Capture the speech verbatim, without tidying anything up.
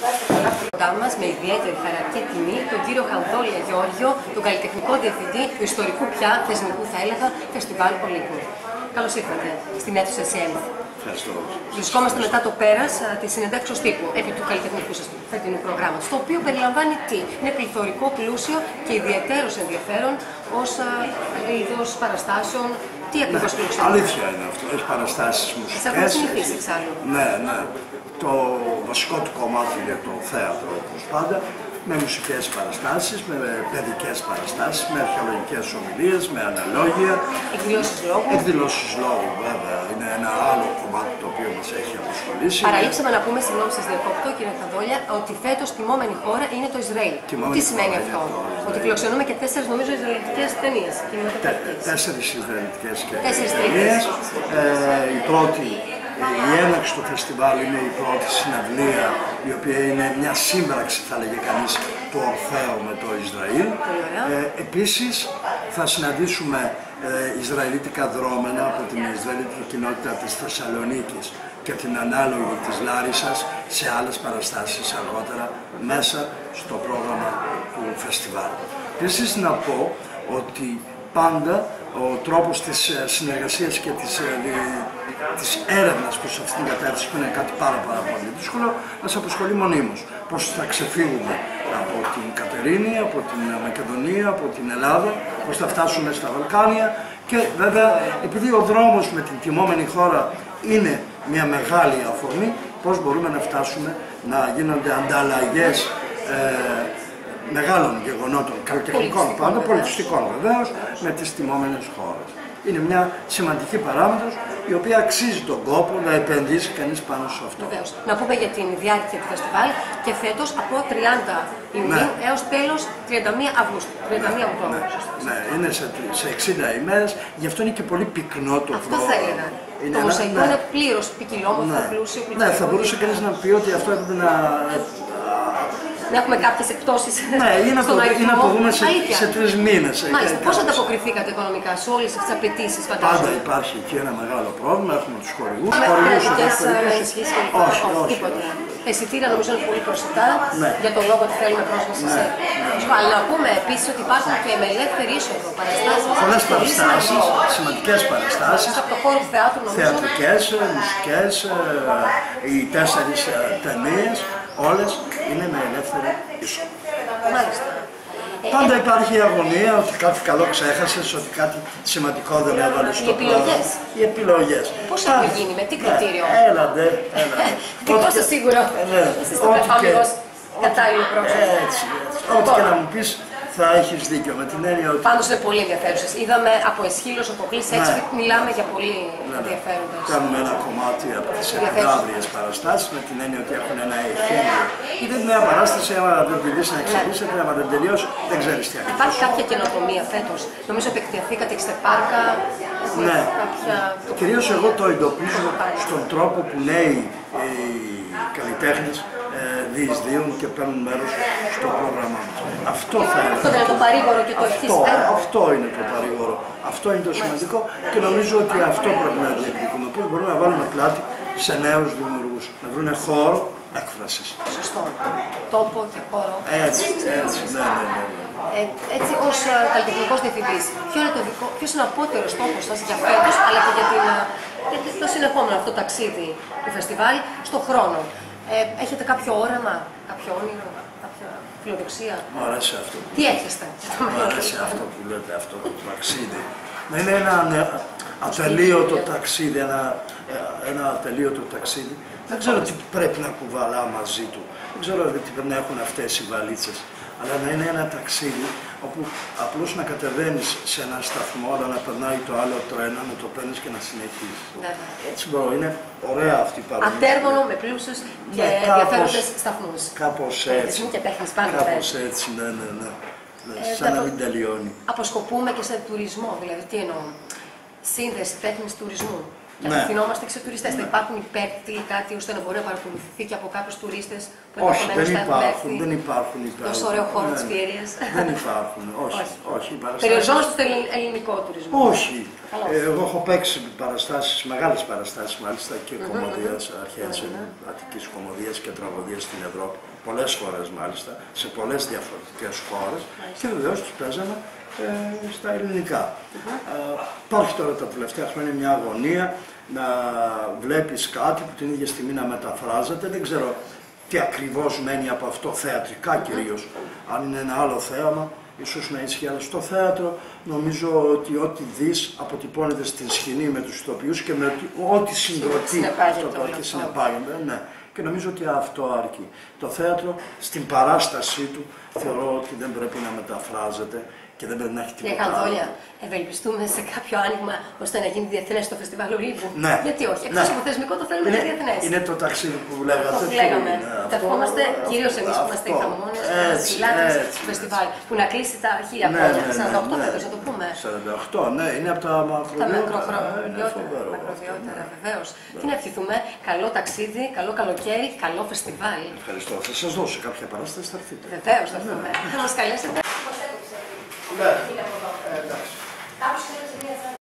Είμαστε καλά κοντά μας με ιδιαίτερη χαρά και τιμή τον κύριο Χανδόλια Γιώργιο, τον καλλιτεχνικό διευθυντή του ιστορικού πια θεσμικού, θα έλεγα, Φεστιβάλ Ολύμπου. Καλώς ήρθατε στην αίθουσα Σιένα. Ευχαριστώ. Βρισκόμαστε μετά το πέρας της συνεντεύξεως τύπου επί του καλλιτεχνικού σας φετινού προγράμματος, το οποίο περιλαμβάνει τι, είναι πληθωρικό, πλούσιο και ιδιαίτερος ενδιαφέρον ως είδος παραστάσεων. Τι ακριβώς πλούσιο. Αλήθεια είναι αυτό, έχει παραστάσεις μουσικές. Σας έχουν συνηθίσει εξάλλου. Ναι, ναι. Το βασικό του κομμάτι είναι το θέατρο, όπως πάντα, με μουσικές παραστάσεις, με παιδικές παραστάσεις, με αρχαιολογικές ομιλίες, με αναλόγια. Εκδηλώσεις λόγου. Εκδηλώσεις λόγου, βέβαια. Είναι ένα άλλο κομμάτι το οποίο μας έχει απασχολήσει. Παραλείψαμε να πούμε, συγγνώμη σας διακόπτω, κύριε Χανδόλια, ότι φέτος τιμόμενη χώρα είναι το Ισραήλ. Τιμόμενη. Τι σημαίνει αυτό? Ότι φιλοξενούμε και τέσσερις, νομίζω, ισραηλιτικές ταινίες. Τε, τέσσερις ισραηλιτικές ταινίες. Ε, η πρώτη. Η έναρξη του φεστιβάλ είναι η πρώτη συναυλία, η οποία είναι μια σύμπραξη, θα λέγε κανείς, του Ορφέου με το Ισραήλ. Ε, επίσης, θα συναντήσουμε ε, Ισραηλίτικα δρόμενα από την Ισραηλίτικη κοινότητα της Θεσσαλονίκης και την ανάλογη της Λάρισας σε άλλες παραστάσεις αργότερα μέσα στο πρόγραμμα του φεστιβάλ. Επίσης, να πω ότι πάντα ο τρόπος της συνεργασίας και της, της έρευνας προς αυτήν την κατεύθυνση, που είναι κάτι πάρα, πάρα πολύ δύσκολο, μας απασχολεί μονίμως. Πώς θα ξεφύγουμε από την Κατερίνη, από την Μακεδονία, από την Ελλάδα, πώς θα φτάσουμε στα Βαλκάνια. Και βέβαια, επειδή ο δρόμος με την τιμόμενη χώρα είναι μια μεγάλη αφορμή, πώς μπορούμε να φτάσουμε να γίνονται ανταλλαγές ε, μεγάλων γεγονότων, καλλιτεχνικών πάντα, πολιτιστικών βεβαίως, με τις τιμόμενες χώρες. Είναι μια σημαντική παράμετρος η οποία αξίζει τον κόπο να επενδύσει κανείς πάνω σε αυτό. Βεβαίως. Να πούμε για την διάρκεια του φεστιβάλ και φέτος από τριάντα ημέρες, ναι, έως τέλος τριάντα μία Αυγούστου. τριάντα μία Αυγούστου. Ναι, ναι, είναι σε εξήντα ημέρες, γι' αυτό είναι και πολύ πυκνό το αυτό πρόγραμμα. Αυτό θα έλεγα. Είναι το μοσαϊκό, ναι, είναι πλήρως ποικιλόμορφο, ναι, πλούσιο, πλούσιο. Ναι, θα μπορούσε κανείς να πει ότι αυτό έπρεπε να. Να έχουμε κάποιες εκπτώσεις. Ναι, ή να, στον το, ή να το δούμε σε, σε τρεις μήνες. Μάλιστα. Πώς ανταποκριθήκατε οικονομικά σε όλες αυτές τις απαιτήσεις, φαντάζομαι? Πάντα υπάρχει και ένα μεγάλο πρόβλημα. Έχουμε τους χορηγούς. Χορηγούς, ενισχύσεις και λοιπά. Όχι, όχι. Εισιτήρια νομίζω είναι πολύ προσιτά, ναι, για τον λόγο ότι θέλουμε πρόσβαση, ναι, σε. Ναι. Αλλά να πούμε επίσης ότι υπάρχουν και με ελεύθερη είσοδο παραστάσεις. Πολλές παραστάσεις, σημαντικές παραστάσεις. Από το χώρο του θεάτρου, νομίζω. Θεατρικές, μουσικές, οι τέσσερις ταινίες. Όλες είναι με ελεύθερη είσοδο. Μάλιστα. Πάντα υπάρχει η αγωνία ότι κάτι καλό ξέχασες, ότι κάτι σημαντικό δεν έβαλες στο πρόγραμμα. Οι επιλογές. Πώς έχουν γίνει, με τι κριτήριο? Έλαντε, έλαντε. Τι πόσο σίγουρο. Εσείς το πεφάμιγος κατάλληλο πρόγραμμα. Έτσι, έτσι. Ό,τι και να μου πεις, θα έχεις δίκιο, με την έννοια ότι. Πάντως είναι πολύ ενδιαφέρουσες. Είδαμε από Εσχύλος, από Κλής έξι, μιλάμε για πολύ ενδιαφέροντες. Κάνουμε ένα κομμάτι από τις επαύριες παραστάσεις, με την έννοια ότι έχουν ένα εχείριο. Είναι μια παράσταση, άμα δεν τελειώσει να εξελίσσεται, άμα δεν τελειώσει, δεν ξέρεις τι ακριβώς. Υπάρχει κάποια καινοτομία φέτος? Νομίζω επεκτιαθήκατε σε πάρκα. Ναι. Κυρίως εγώ το εντοπίζω στον τρόπο που λέει οι καλλιτέχνες διεισδύουν και παίρνουν μέρος στο πρόγραμμα μας. Αυτό θα είναι. Αυτό είναι το παρήγορο και το ευτυχής. Αυτό είναι το παρήγορο. Αυτό είναι το σημαντικό και νομίζω ότι αυτό πρέπει να διεκδικούμε. Πώς μπορούμε να βάλουμε πλάτη σε νέους δημιουργούς, να βρουν χώρο έκφρασης. Σωστό. Τόπο και χώρο. Έτσι, έτσι, ναι, ναι, ναι. Ε, έτσι, ως καλλιτεχνικός διευθυντής, ποιο είναι το δικό, ποιος είναι ο απότερος στόχος σας για φέτος, αλλά και για, την, για το συνεχόμενο αυτό ταξίδι του φεστιβάλ στον χρόνο? Ε, έχετε κάποιο όραμα, κάποιο όνειρο, κάποια φιλοδοξία? Μου αρέσει αυτό. Τι έχετε? Μου αρέσει αυτό που λέτε, αυτό το ταξίδι. Να είναι ένα ατελείωτο ταξίδι, ένα, ένα ατελείωτο ταξίδι. Δεν ξέρω τι πρέπει να κουβαλά μαζί του. Δεν ξέρω τι πρέπει να έχουν αυτές οι βαλίτσες. Αλλά να είναι ένα ταξίδι όπου απλώς να κατεβαίνεις σε έναν σταθμό, αλλά να περνάει το άλλο τρένο, να το παίρνεις και να συνεχίσεις. Ναι. Έτσι μπορώ, είναι ωραία αυτή η παραγωγή. Ατέρμονο με πλούσιους και ενδιαφέροντες σταθμούς. Κάπως έτσι. Και τέχνης πάντα. Κάπως έτσι, ναι, ναι, ναι. Ε, Σαν να μην τελειώνει. Αποσκοπούμε και σε τουρισμό, δηλαδή τι εννοώ? Σύνδεση τέχνης τουρισμού. Να απευθυνόμαστε και σε τουριστές. Δεν υπάρχουν υπέρτοι ή κάτι ώστε να μπορεί να παρακολουθηθεί και από κάποιους τουρίστες που ενδεχομένως θα έχουν έρθει. Δεν υπάρχουν υπέρτοι. Τόσο ωραίο χώρο της Πιερίας. Δεν υπάρχουν. Όχι. Περιοριζόμαστε στο ελληνικό τουρισμό. Όχι. Εγώ έχω παίξει παραστάσεις, μεγάλες παραστάσεις μάλιστα και κομμωδίας, αρχαίας Αττικής κομμωδίας και τραγωδίας στην Ευρώπη. Πολλές χώρες μάλιστα, σε πολλές διαφορετικές χώρες και βεβαίως τους παίζαμε στα ελληνικά. Υπάρχει τώρα τα τελευταία χρόνια μια αγωνία να βλέπεις κάτι που την ίδια στιγμή να μεταφράζεται. Δεν ξέρω τι ακριβώς μένει από αυτό θεατρικά κυρίως. Αν είναι ένα άλλο θέαμα, ίσως να ισχύει, αλλά στο θέατρο νομίζω ότι ό,τι δεις αποτυπώνεται στην σκηνή με τους ηθοποιούς και με ό,τι συγκροτεί και συνεπάγεται. Ναι. Και νομίζω ότι αυτό αρκεί. Το θέατρο στην παράστασή του θεωρώ ότι δεν πρέπει να μεταφράζεται. Και δεν πρέπει να έχει τίποτα. Κύριε Χανδόλια, ευελπιστούμε σε κάποιο άνοιγμα ώστε να γίνει διεθνές το Φεστιβάλ Ολύμπου. Ναι. Γιατί όχι, εκτός ναι. από θεσμικό το θέλουμε είναι, διεθνές. Είναι το ταξίδι που λέγατε. Το λέγαμε. Τα ευχόμαστε κυρίως εμείς που είμαστε οι χαμόνες, οι λάτρες του φεστιβάλ. Που να κλείσει τα χίλια ναι, χρόνια, ναι, ναι, σαράντα οκτώ ναι, ναι. θα το πούμε. σαράντα οκτώ, ναι, είναι από τα μακροβιότερα. Μακροβιότερα, βεβαίως. Τι να ευχηθούμε, καλό ταξίδι, καλό καλοκαίρι, καλό φεστιβάλ. Ευχαριστώ. Θα σας δώσω κάποια παράσταση, θα έρθετε. Βεβαίως, θα έρθουμε. Θα μας καλέσετε. Ναι, εντάξει.